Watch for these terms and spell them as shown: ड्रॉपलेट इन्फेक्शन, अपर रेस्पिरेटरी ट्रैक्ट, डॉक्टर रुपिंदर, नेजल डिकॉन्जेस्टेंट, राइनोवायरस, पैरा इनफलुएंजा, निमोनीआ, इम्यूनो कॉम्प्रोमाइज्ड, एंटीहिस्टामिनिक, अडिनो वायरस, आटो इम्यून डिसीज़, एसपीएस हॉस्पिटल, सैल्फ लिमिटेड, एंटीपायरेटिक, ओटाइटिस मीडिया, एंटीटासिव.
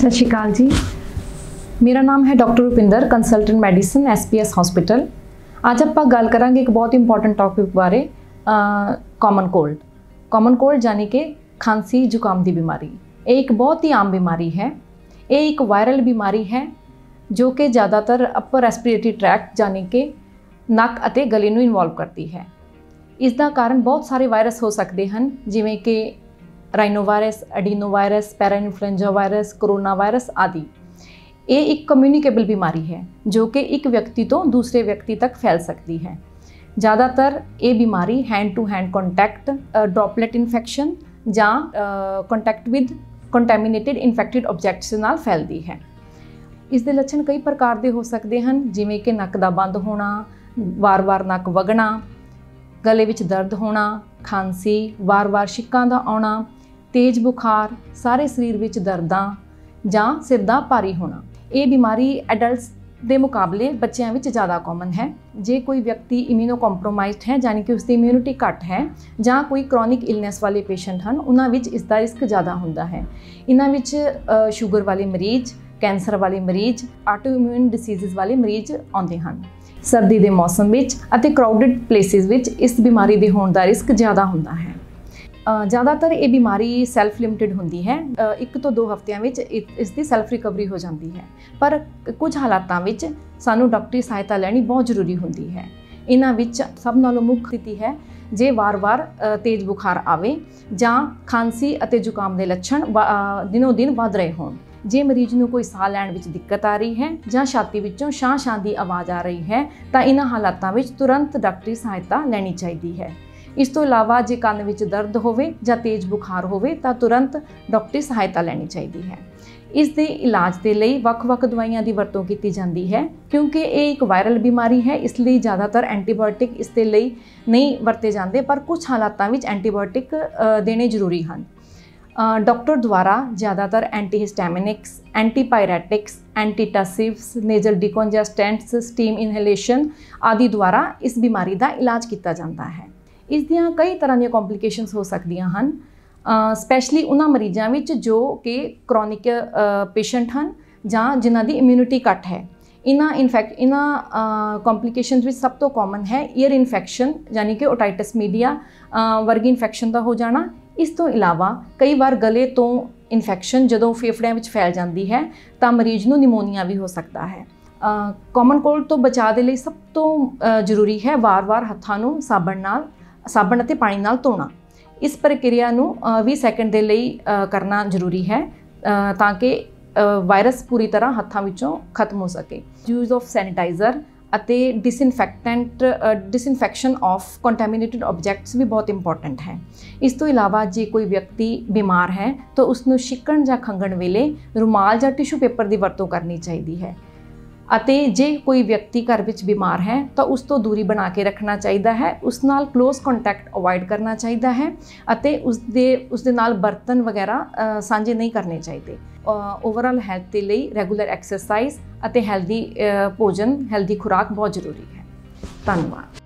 सत श्री अकाल जी, मेरा नाम है डॉक्टर रुपिंदर, consultant medicine एसपीएस हॉस्पिटल। आज आप गल करांगे एक बहुत इंपॉर्टेंट टॉपिक बारे, कॉमन कोल्ड। कॉमन कोल्ड जाने के खांसी जुकाम की बीमारी, ये एक बहुत ही आम बीमारी है। ये एक वायरल बीमारी है जो कि ज़्यादातर अपर रेस्पिरेटरी ट्रैक्ट जाने के नक अते गले नूं इन्वॉल्व करती है। इसका कारण बहुत सारे वायरस हो सकते हैं, जिमें कि राइनोवायरस, अडिनो वायरस, पैरा इनफलुएंजा virus, corona virus आदि। ये एक कम्यूनिकेबल बीमारी है जो कि एक व्यक्ति तो दूसरे व्यक्ति तक फैल सकती है। ज़्यादातर ये बीमारी hand to hand contact, ड्रॉपलेट इन्फेक्शन या contact with contaminated infected objects नाल फैलती है। इस दे लक्षण कई प्रकार के हो सकते हैं, जिमें कि नक दा बंद होना, वार वार नक वगना, गले विच दर्द होना, खांसी, वार वार छिक्कां दा आना, तेज़ बुखार, सारे शरीर विच दर्दां या सिर दा भारी होना। ये बीमारी एडल्ट्स के मुकाबले बच्चों में ज़्यादा कॉमन है। जे कोई व्यक्ति इम्यूनो कॉम्प्रोमाइज्ड है, यानी कि उसकी इम्यूनिटी घट है, या कोई क्रॉनिक इलनेस वाले पेशेंट हैं, उन्हां विच इसका रिस्क ज़्यादा होता है। इन्हां विच शुगर वाले मरीज़, कैंसर वाले मरीज़, आटो इम्यून डिसीज़ वाले मरीज़ आते हैं। सर्दी के मौसम विच अते क्राउडिड प्लेसिस विच इस बीमारी के होने का रिस्क ज़्यादा होता है। ज़्यादातर ये बीमारी सैल्फ लिमिटेड होती है, 1 तो 2 हफ्तियां विच इसकी सैल्फ रिकवरी हो जाती है, पर कुछ हालातों विच सानू डॉक्टरी सहायता लेनी बहुत जरूरी होती है। इन्हां विच सब नालों मुख्य स्थिति है जे वार वार तेज़ बुखार आवे या खांसी अते जुकाम के लक्षण दिनों दिन वध रहे होण। जे मरीज़ नूं कोई साह लैण विच दिक्कत आ रही है या छाती विचों शां-शां दी आवाज़ आ रही है, तो इन्हां हालातां विच तुरंत डॉक्टरी सहायता लेनी चाहिदी है। इस तो इलावा जे कान विच दर्द होवे या तेज़ बुखार होवे तो तुरंत डॉक्टरी सहायता लेनी चाहिदी है। इस दे इलाज के लिए वख-वख दवाइयां दी वरतों की जाती है। क्योंकि ये एक वायरल बीमारी है, इसलिए ज़्यादातर एंटीबायोटिक इसके लिए नहीं वरते जाते, पर कुछ हालातों में एंटीबायोटिक देने जरूरी हैं। डॉक्टर द्वारा ज़्यादातर antihistaminics, antipyretics, antitussives, nasal decongestants, steam inhalation आदि द्वारा इस बीमारी का इलाज किया जाता है। इस दियां कई तरह दी कॉम्प्लीकेशनस हो सकदियां हन, स्पैशली उन्हां मरीज़ां विच जो कि क्रॉनिक पेशेंट हैं या जिन्हां दी इम्यूनिटी घट है। इन्हां कॉम्प्लीकेशनस विच सब तो कॉमन है ईयर इन्फेक्शन, यानी कि ओटाइटिस मीडिया वर्गी इन्फेक्शन का हो जाना। इस तो इलावा कई बार गले तो इन्फेक्शन जदों फेफड़ियां विच फैल जाती है तो मरीज़ नूं निमोनीआ भी हो सकता है। कॉमन कोल्ड तो बचाव के लिए सब तो जरूरी है वार वार हत्थां नूं साबण अते पानी नाल धोना। इस प्रक्रिया नूं 20 सैकेंड के लिए करना जरूरी है ताकि वायरस पूरी तरह हत्थां विचों खत्म हो सके। यूज़ ऑफ सैनिटाइज़र अते डिसइनफेक्शन ऑफ कंटैमिनेटेड ऑब्जैक्ट्स भी बहुत इंपॉर्टेंट है। इस तो इलावा जे कोई व्यक्ति बीमार है तो उसनूं छिकण या खंघण वेले रुमाल या टिशू पेपर की वरतों करनी चाहिए है। अते जे कोई व्यक्ति घर विच बीमार है तो उस तो दूरी बना के रखना चाहिए है, उस नाल क्लोज कॉन्टैक्ट अवॉइड करना चाहिए है, अते उस दे नाल बर्तन वगैरह सांझे नहीं करने चाहिए। ओवरऑल हेल्थ के लिए रेगुलर एक्सरसाइज अते हेल्दी भोजन, हेल्दी खुराक बहुत जरूरी है। धन्यवाद।